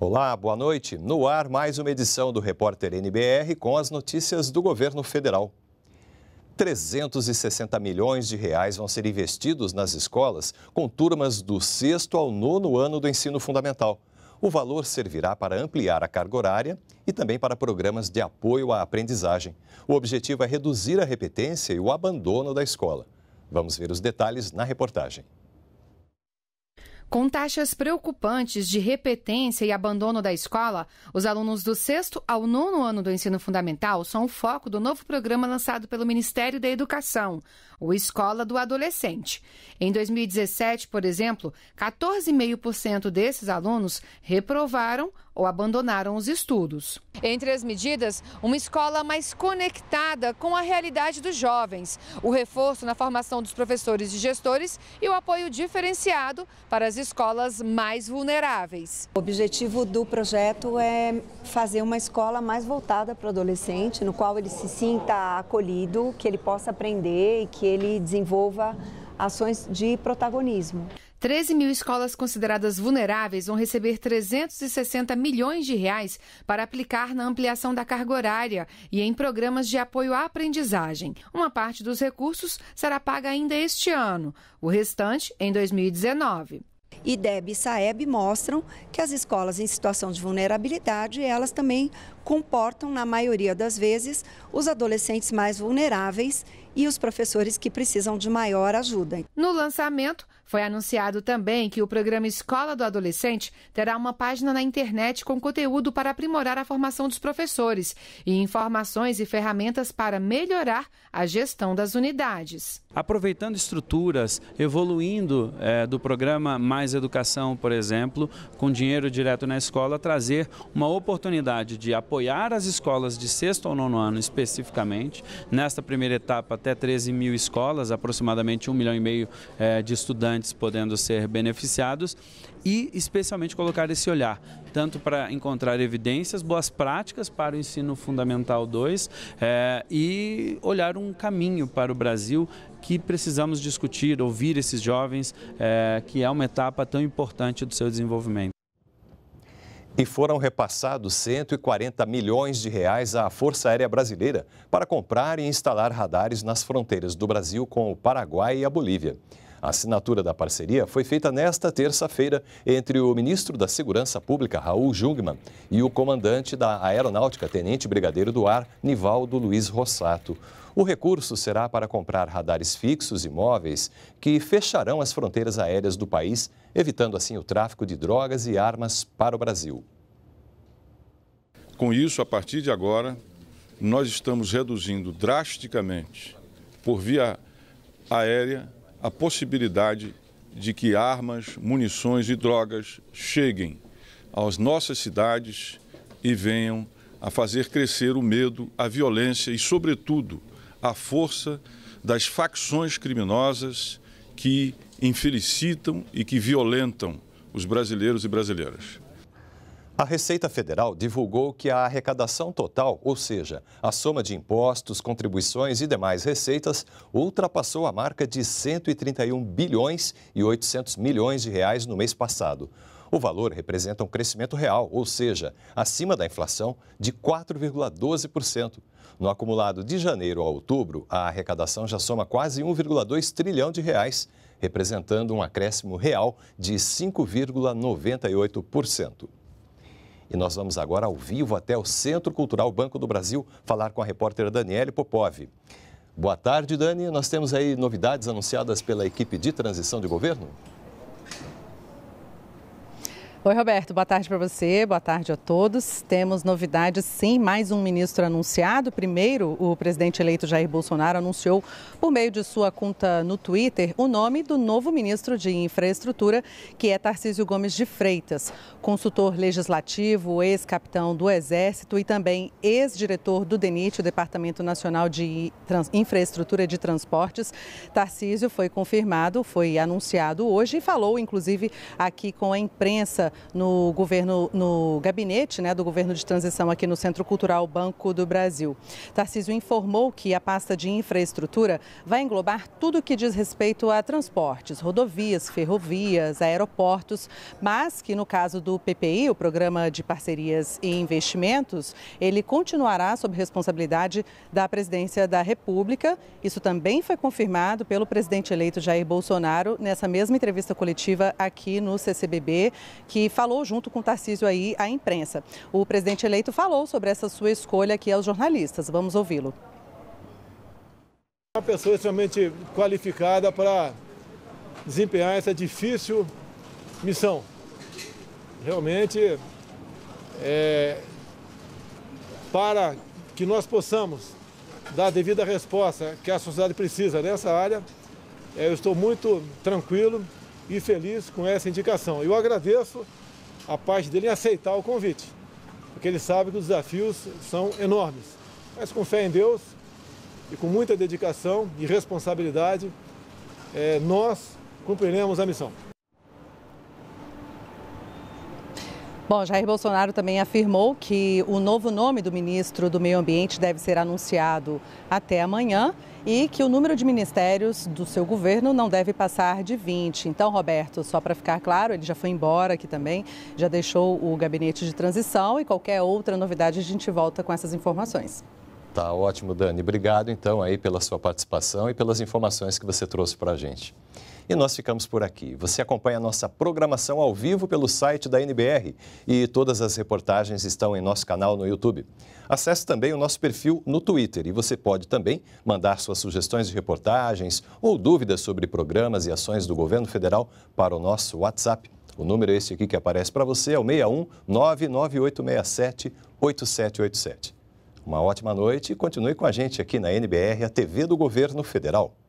Olá, boa noite. No ar, mais uma edição do Repórter NBR com as notícias do governo federal. 360 milhões de reais vão ser investidos nas escolas com turmas do 6º ao 9º ano do ensino fundamental. O valor servirá para ampliar a carga horária e também para programas de apoio à aprendizagem. O objetivo é reduzir a repetência e o abandono da escola. Vamos ver os detalhes na reportagem. Com taxas preocupantes de repetência e abandono da escola, os alunos do 6º ao 9º ano do ensino fundamental são o foco do novo programa lançado pelo Ministério da Educação, o Escola do Adolescente. Em 2017, por exemplo, 14,5% desses alunos reprovaram ou abandonaram os estudos. Entre as medidas, uma escola mais conectada com a realidade dos jovens, o reforço na formação dos professores e gestores e o apoio diferenciado para as escolas mais vulneráveis. O objetivo do projeto é fazer uma escola mais voltada para o adolescente, no qual ele se sinta acolhido, que ele possa aprender e que ele desenvolva ações de protagonismo. 13 mil escolas consideradas vulneráveis vão receber 360 milhões de reais para aplicar na ampliação da carga horária e em programas de apoio à aprendizagem. Uma parte dos recursos será paga ainda este ano, o restante em 2019. IDEB e Saeb mostram que as escolas em situação de vulnerabilidade, elas também comportam, na maioria das vezes, os adolescentes mais vulneráveis e os professores que precisam de maior ajuda. No lançamento, foi anunciado também que o programa Escola do Adolescente terá uma página na internet com conteúdo para aprimorar a formação dos professores e informações e ferramentas para melhorar a gestão das unidades. Aproveitando estruturas, evoluindo do programa Mais Educação, por exemplo, com dinheiro direto na escola, trazer uma oportunidade de apoiar as escolas de 6º ao 9º ano especificamente, nesta primeira etapa até 13 mil escolas, aproximadamente 1,5 milhão de estudantes podendo ser beneficiados e especialmente colocar esse olhar, tanto para encontrar evidências, boas práticas para o ensino fundamental 2 e olhar um caminho para o Brasil que precisamos discutir, ouvir esses jovens, que é uma etapa tão importante do seu desenvolvimento. E foram repassados 140 milhões de reais à Força Aérea Brasileira para comprar e instalar radares nas fronteiras do Brasil com o Paraguai e a Bolívia. A assinatura da parceria foi feita nesta terça-feira entre o ministro da Segurança Pública, Raul Jungmann, e o comandante da Aeronáutica, Tenente Brigadeiro do Ar, Nivaldo Luiz Rossato. O recurso será para comprar radares fixos e móveis que fecharão as fronteiras aéreas do país, evitando assim o tráfico de drogas e armas para o Brasil. Com isso, a partir de agora, nós estamos reduzindo drasticamente, por via aérea, a possibilidade de que armas, munições e drogas cheguem às nossas cidades e venham a fazer crescer o medo, a violência e, sobretudo, a força das facções criminosas que infelicitam e que violentam os brasileiros e brasileiras. A Receita Federal divulgou que a arrecadação total, ou seja, a soma de impostos, contribuições e demais receitas, ultrapassou a marca de 131 bilhões e 800 milhões de reais no mês passado. O valor representa um crescimento real, ou seja, acima da inflação, de 4,12%. No acumulado de janeiro a outubro, a arrecadação já soma quase 1,2 trilhão de reais, representando um acréscimo real de 5,98%. E nós vamos agora ao vivo até o Centro Cultural Banco do Brasil falar com a repórter Daniela Popov. Boa tarde, Dani. Nós temos aí novidades anunciadas pela equipe de transição de governo? Oi, Roberto. Boa tarde para você, boa tarde a todos. Temos novidades, sim, mais um ministro anunciado. Primeiro, o presidente eleito Jair Bolsonaro anunciou, por meio de sua conta no Twitter, o nome do novo ministro de Infraestrutura, que é Tarcísio Gomes de Freitas. Consultor legislativo, ex-capitão do Exército e também ex-diretor do DENIT, o Departamento Nacional de Infraestrutura de Transportes. Tarcísio foi confirmado, foi anunciado hoje e falou, inclusive, aqui com a imprensa. ainda no governo, no gabinete, né, do governo de transição aqui no Centro Cultural Banco do Brasil. Tarcísio informou que a pasta de infraestrutura vai englobar tudo o que diz respeito a transportes, rodovias, ferrovias, aeroportos, mas que no caso do PPI, o Programa de Parcerias e Investimentos, ele continuará sob responsabilidade da Presidência da República. Isso também foi confirmado pelo presidente eleito Jair Bolsonaro nessa mesma entrevista coletiva aqui no CCBB, que falou junto com Tarcísio aí à imprensa. O presidente eleito falou sobre essa sua escolha aqui aos jornalistas. Vamos ouvi-lo. Uma pessoa extremamente qualificada para desempenhar essa difícil missão. Realmente, para que nós possamos dar a devida resposta que a sociedade precisa nessa área, eu estou muito tranquilo e feliz com essa indicação. Eu agradeço a parte dele em aceitar o convite, porque ele sabe que os desafios são enormes. Mas com fé em Deus e com muita dedicação e responsabilidade, nós cumpriremos a missão. Bom, Jair Bolsonaro também afirmou que o novo nome do ministro do Meio Ambiente deve ser anunciado até amanhã e que o número de ministérios do seu governo não deve passar de 20. Então, Roberto, só para ficar claro, ele já foi embora aqui também, já deixou o gabinete de transição, e qualquer outra novidade a gente volta com essas informações. Tá ótimo, Dani. Obrigado, então, aí pela sua participação e pelas informações que você trouxe para a gente. E nós ficamos por aqui. Você acompanha a nossa programação ao vivo pelo site da NBR e todas as reportagens estão em nosso canal no YouTube. Acesse também o nosso perfil no Twitter e você pode também mandar suas sugestões de reportagens ou dúvidas sobre programas e ações do governo federal para o nosso WhatsApp. O número é este aqui que aparece para você, é o 61998678787. Uma ótima noite e continue com a gente aqui na NBR, a TV do Governo Federal.